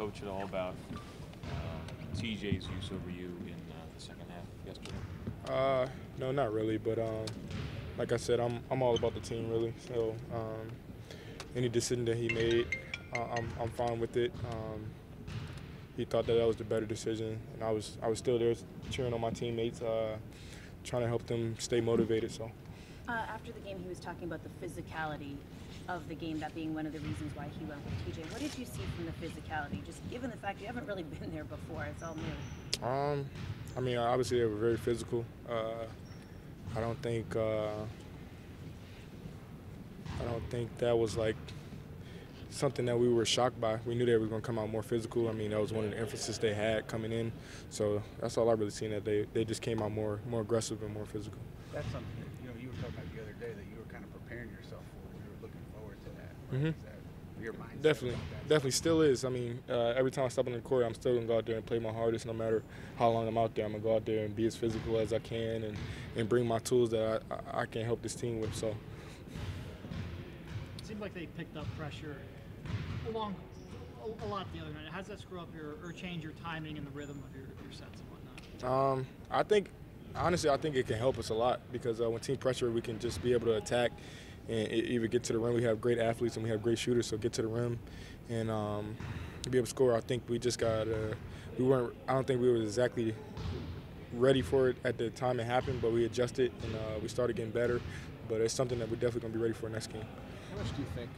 coach at all about T.J.'s use over you in the second half yesterday? No, not really. But like I said, I'm all about the team, really. So any decision that he made, I'm fine with it. He thought that was the better decision, and I was still there cheering on my teammates, trying to help them stay motivated. So after the game, he was talking about the physicality of the game, that being one of the reasons why he went with T.J. What did you see from the physicality, just given the fact you haven't really been there before? It's all new. I mean, obviously they were very physical. I don't think that was like something that we were shocked by. We knew they were going to come out more physical. I mean, that was one of the emphasis they had coming in. So that's all I really seen, that they just came out more aggressive and more physical. That's something that, you were talking about the other day, that you were kind of preparing yourself for. Mm-hmm. Is that your mindset? Definitely still is. I mean, every time I step on the court, I'm still going to go out there and play my hardest no matter how long I'm out there. I'm going to go out there and be as physical as I can and bring my tools that I can help this team with. So. It seemed like they picked up pressure a lot the other night. How does that screw up or change your timing and the rhythm of your sets and whatnot? I think, honestly, I think it can help us a lot because when team pressure, we can just be able to attack and even get to the rim. We have great athletes and we have great shooters, so get to the rim and be able to score. I think we just got I don't think we were exactly ready for it at the time it happened, but we adjusted and we started getting better. But it's something that we're definitely going to be ready for next game. How much do you think,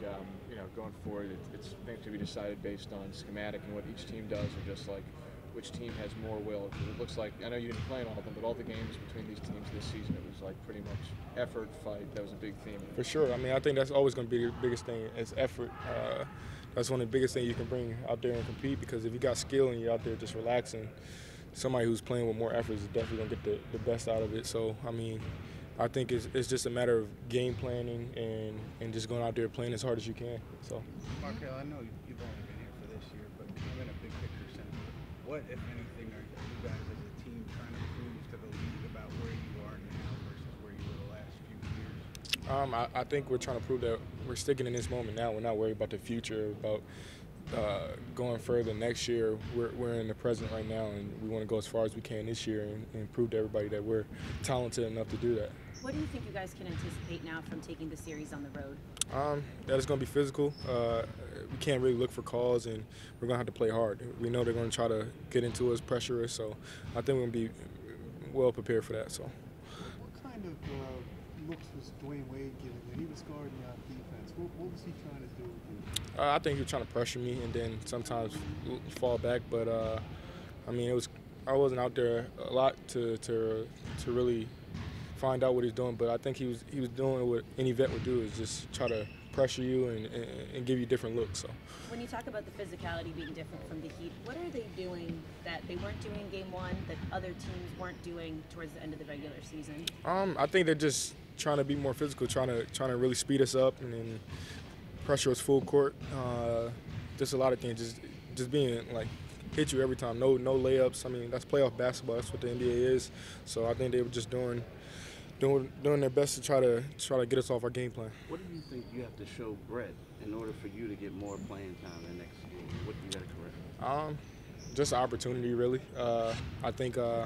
going forward, it's things to be decided based on schematic and what each team does, or just like which team has more will? It looks like, I know you didn't play in all of them, but all the games between these teams this season, it was like pretty much effort, fight. That was a big theme. For sure. I mean, I think that's always going to be the biggest thing is effort. That's one of the biggest things you can bring out there and compete, because if you got skill and you're out there just relaxing, somebody who's playing with more effort is definitely going to get the best out of it. So, I mean, I think it's just a matter of game planning and just going out there playing as hard as you can. So, Markelle, I know you've only been here for this year, but I'm in a big picture sense. What, if anything, are you guys as a team trying to prove to the league about where you are now versus where you were the last few years? I think we're trying to prove that we're sticking in this moment now. We're not worried about the future, about going further next year. We're in the present right now, and we want to go as far as we can this year and prove to everybody that we're talented enough to do that. What do you think you guys can anticipate now from taking the series on the road? That it's going to be physical. We can't really look for calls, and we're going to have to play hard. We know they're going to try to get into us, pressure us, so I think we're going to be well prepared for that. So, what kind of looks was Dwayne Wade giving you? He was guarding our defense. What was he trying to do with you? I think he was trying to pressure me and then sometimes fall back, but I mean, I wasn't out there a lot to really find out what he's doing, but I think he was doing what any vet would do, is just try to pressure you and give you different looks. So when you talk about the physicality being different from the Heat, what are they doing that they weren't doing in Game 1 that other teams weren't doing towards the end of the regular season? I think they're just trying to be more physical, trying to really speed us up and then pressure us full court. Just a lot of things, just being like, hit you every time, no layups. I mean, that's playoff basketball. That's what the NBA is. So I think they were just doing their best to try to get us off our game plan. What do you think you have to show Brett in order for you to get more playing time in the next game? What do you got to correct? Just opportunity, really. I think I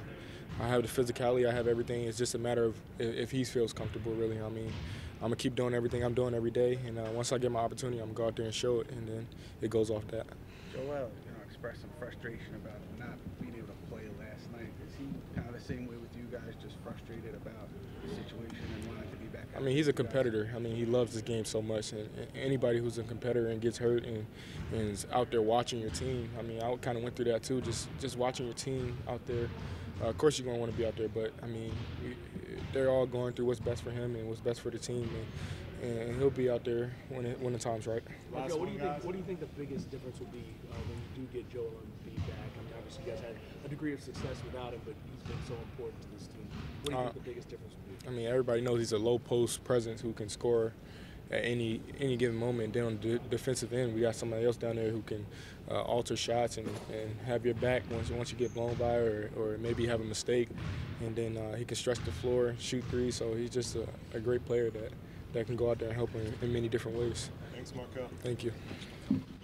have the physicality. I have everything. It's just a matter of if he feels comfortable, really. I mean, I'm going to keep doing everything I'm doing every day, and once I get my opportunity, I'm going to go out there and show it, and then it goes off that. Joel, expressed some frustration about not being able to play last night. Is he kind of the same way with you guys, just frustrated about the situation and wanting to be back? I mean, he's a competitor. I mean, he loves this game so much. And anybody who's a competitor and gets hurt and is out there watching your team, I mean, I kind of went through that too, just watching your team out there. Of course you're going to want to be out there, but, I mean, they're all going through what's best for him and what's best for the team. And he'll be out there when the time's right. Markelle, what do you think the biggest difference will be when you do get Joel and B back? I mean, obviously you guys had a degree of success without him, but he's been so important to this team. What do you think the biggest difference will be? I mean, everybody knows he's a low post presence who can score at any given moment. Then on the defensive end, we got somebody else down there who can alter shots and have your back once you get blown by or maybe have a mistake. And then he can stretch the floor, shoot threes. So he's just a great player that can go out there and help in many different ways. Thanks, Markelle. Thank you.